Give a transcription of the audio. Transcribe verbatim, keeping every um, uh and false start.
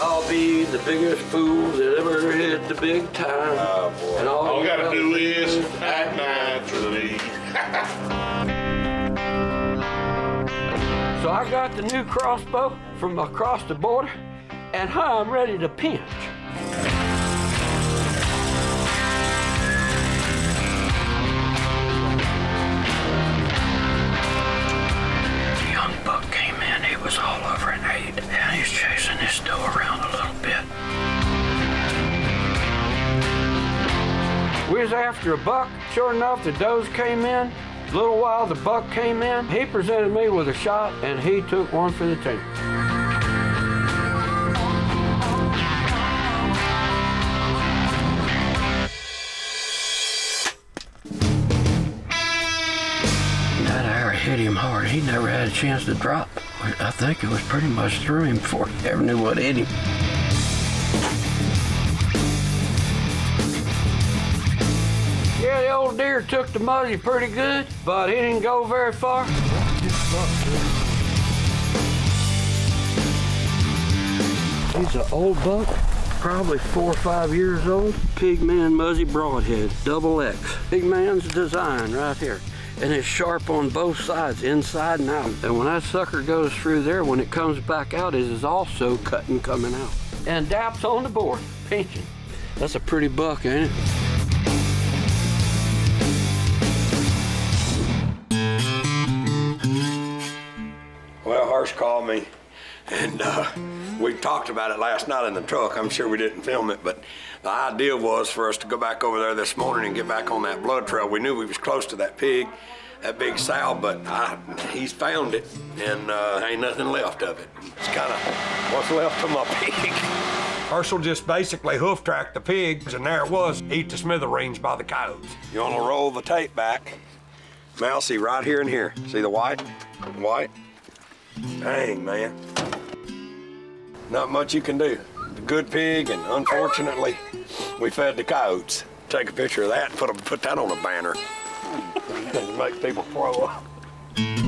I'll be the biggest fool that ever hit the big time. Oh, boy. And all, all you gotta do is act naturally. So I got the new crossbow from across the border, and I'm ready to pinch. The young buck came in, he was all over an eight, and he's chasing this doe around a little bit. We was after a buck. Sure enough, the does came in. A little while, the buck came in. He presented me with a shot, and he took one for the team. Hit him hard. He never had a chance to drop. I think it was pretty much through him before he ever knew what hit him. Yeah, the old deer took the Muzzy pretty good, but he didn't go very far. He's an old buck, probably four or five years old. Pigman Muzzy Broadhead, double X. Pigman's design right here. And it's sharp on both sides, inside and out. And when that sucker goes through there, when it comes back out, it is also cutting coming out. And Dap's on the board, pinching. That's a pretty buck, ain't it? Well, Harsh called me, and uh, we talked about it last night in the truck. I'm sure we didn't film it, but the idea was for us to go back over there this morning and get back on that blood trail. We knew we was close to that pig, that big sow, but I, he's found it, and uh, ain't nothing left of it. It's kind of what's left of my pig. Herschel just basically hoof-tracked the pigs, and there it was, eat the smithereens by the coyotes. You want to roll the tape back. Mousy, right here and here. See the white? White? Dang, man. Not much you can do. The good pig, and unfortunately, we fed the coyotes. Take a picture of that and put, a, put that on a banner. Make people throw up.